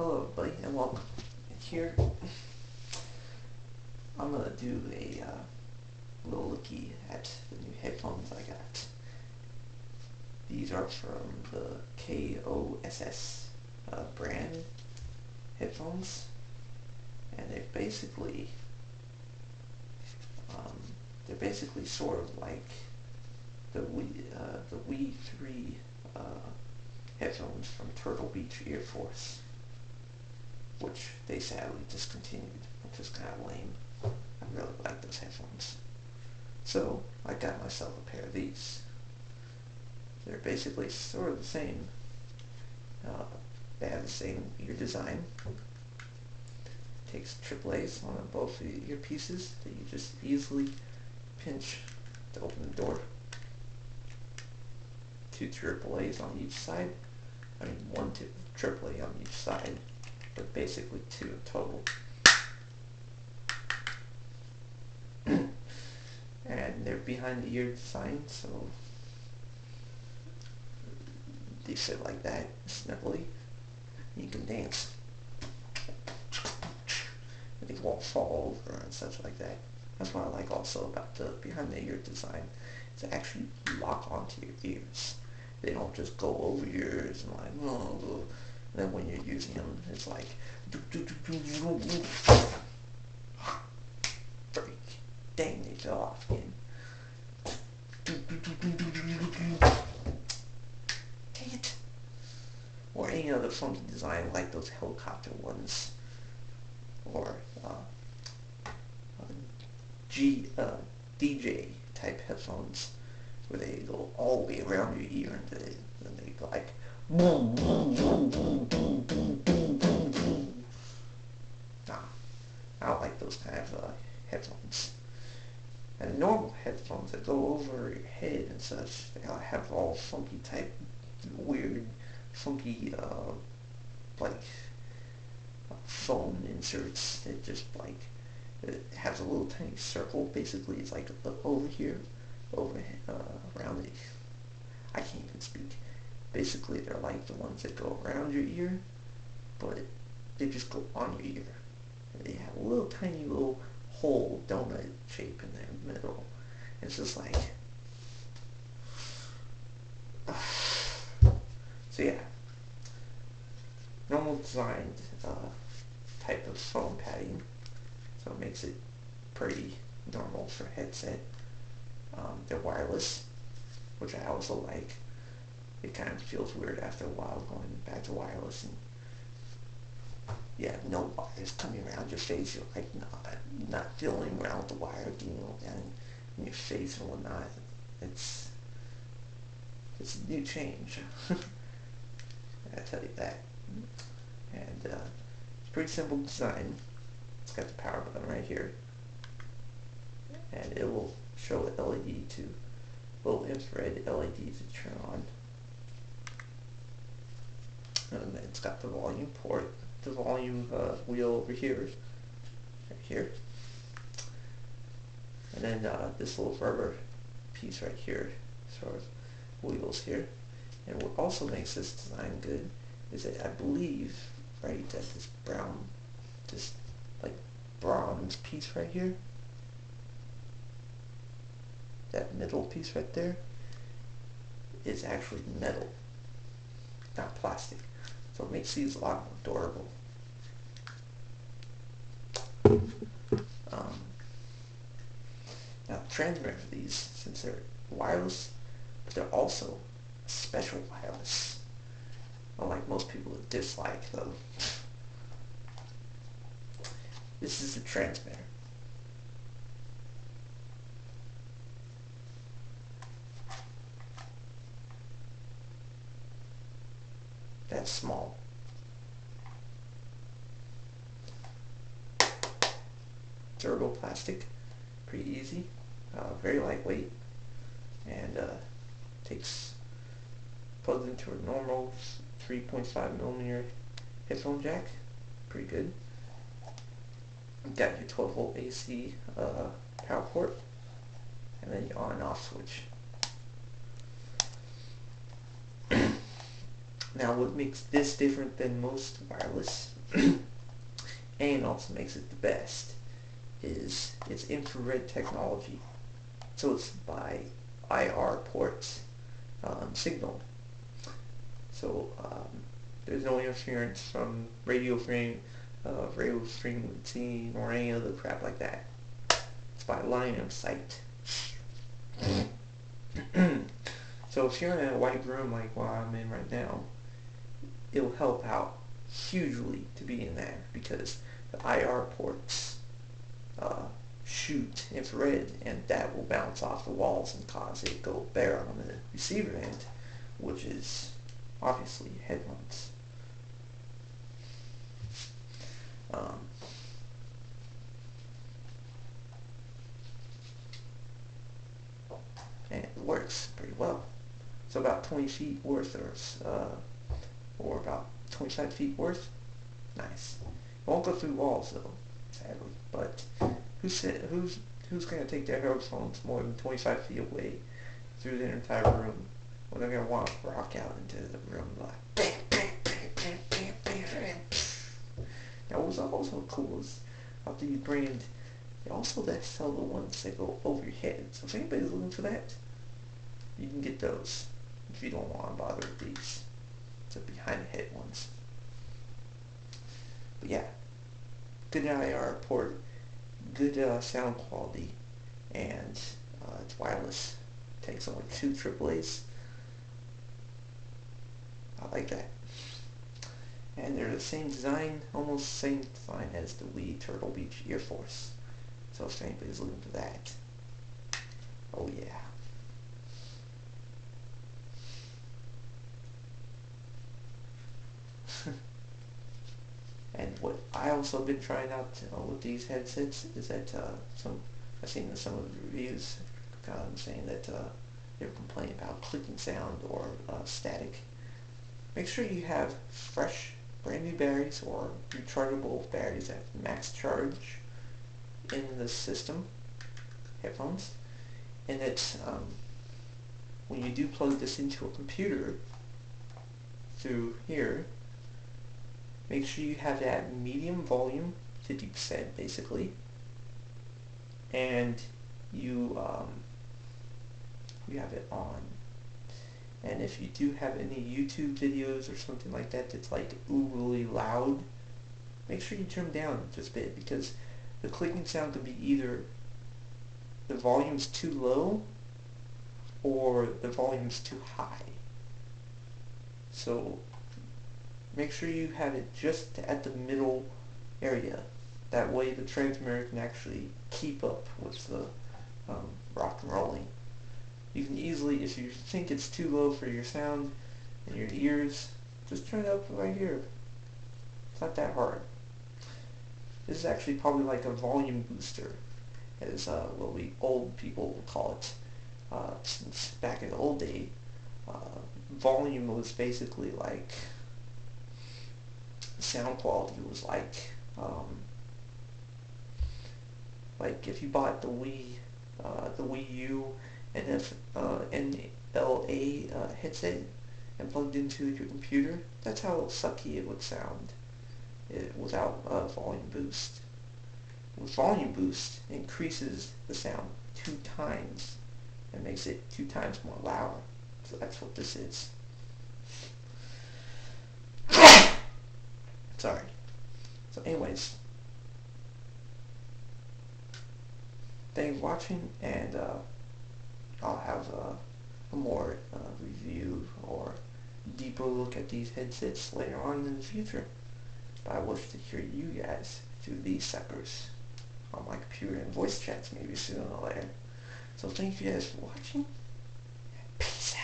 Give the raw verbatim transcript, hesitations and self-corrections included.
Hello everybody, and welcome. Here I'm gonna do a uh, little looky at the new headphones I got. These are from the KOSS uh, brand headphones, and they're basically um, they're basically sort of like the Wii uh, the Wii three uh, headphones from Turtle Beach Ear Force, which they sadly discontinued, which is kind of lame. I really like those headphones. So I got myself a pair of these. They're basically sort of the same. Uh, they have the same ear design. It takes triple A's on both the earpieces that you just easily pinch to open the door. Two triple A's on each side. I mean, one triple A on each side, but basically two total. And they're behind the ear design, so they sit like that, snugly. You can dance. They won't fall over and such like that. That's what I like also about the behind the ear design. It's actually lock onto your ears. They don't just go over your ears and like, oh. And then when you're using them, it's like freak, dang, they fell off again. Dang it! Or any other funky design like those helicopter ones, or uh, G uh, D J type headphones, where they go all the way around your ear and they, and they go like boom, boom, boom, boom, boom, boom, boom, boom, boom. Nah, I don't like those kind of uh, headphones. And normal headphones that go over your head and such, they have all funky type, weird, funky, uh, like, uh, foam inserts that just, like, it has a little tiny circle, basically, it's like over here, over, uh, around the, I can't even speak. Basically, they're like the ones that go around your ear, but they just go on your ear. And they have a little tiny little hole, donut shape in the middle. It's just like... Uh, so yeah. Normal designed uh, type of foam padding. So it makes it pretty normal for headset. Um, they're wireless, which I also like. It kind of feels weird after a while going back to wireless, and yeah, no wires coming around your face. You're like not not feeling around with the wire, you know, down in your face and whatnot. It's it's a new change. I tell you that. And uh, it's pretty simple design. It's got the power button right here, and it will show an L E D to little infrared L E D to turn on. And then it's got the volume port, the volume uh, wheel over here, right here. And then uh, this little rubber piece right here, sort of wheels here. And what also makes this design good is that I believe, right, that this brown, this like bronze piece right here, that middle piece right there, is actually metal, not plastic. So it makes these a lot more durable. Um, now the transmitter for these, since they're wireless, but they're also special wireless. Unlike most people that dislike though. This is the transmitter. That's small. Durable plastic, pretty easy, uh, very lightweight, and uh, takes plugs into a normal three point five millimeter headphone jack. Pretty good. You've got your twelve volt A C uh, power port, and then your on and off switch. Now what makes this different than most wireless and also makes it the best is its infrared technology. So it's by I R ports um, signaled. So um, there's no interference from radio frame, uh, radio frequency, or any other crap like that. It's by line of sight. So if you're in a white room like what I'm in right now, it'll help out hugely to be in there because the I R ports uh, shoot infrared, and that will bounce off the walls and cause it to go bare on the receiver end, which is obviously headphones. Um, and it works pretty well. So about twenty feet worth, or, uh, or about twenty-five feet worth. Nice. It won't go through walls though, sadly. But who's who's who's gonna take their headphones more than twenty-five feet away through their entire room? Well, they're gonna want to rock out into the room like bang, bang, bang, bang, bang, bang. Now, what's also cool is after you brand, they also they sell the ones that go over your head. So if anybody's looking for that, you can get those if you don't want to bother with these. The behind the head ones. But yeah, good I R port, good uh, sound quality, and uh, it's wireless. Takes only two triple A's. I like that. And they're the same design, almost the same design as the Wii Turtle Beach Ear Force. So if anybody's looking for that, oh yeah. And what I also been trying out uh, with these headsets is that uh, some I've seen some of the reviews um, saying that uh, they're complaining about clicking sound or uh, static. Make sure you have fresh, brand new batteries or rechargeable batteries that have max charge in the system headphones, and that um, when you do plug this into a computer through here, make sure you have that medium volume, fifty percent basically, and you um, you have it on. And if you do have any YouTube videos or something like that that's like overly loud, make sure you turn them down just a bit, because the clicking sound could be either the volume's too low or the volume's too high. So make sure you have it just at the middle area. That way the transmitter can actually keep up with the um, rock and rolling. You can easily, if you think it's too low for your sound and your ears, just turn it up right here. It's not that hard. This is actually probably like a volume booster, as uh, what we old people would call it. Uh, since back in the old day, uh, volume was basically like, sound quality was like um, like if you bought the Wii uh, the Wii U and if, uh, N L A uh, headset and plugged into your computer, that's how sucky it would sound it, without uh, volume boost. With volume boost, it increases the sound two times and makes it two times more loud. So that's what this is. Sorry. So anyways, thanks for watching, and uh, I'll have uh, a more uh, review or deeper look at these headsets later on in the future. But I wish to hear you guys through these suckers on my computer and voice chats maybe sooner or later. So thank you guys for watching, and peace out.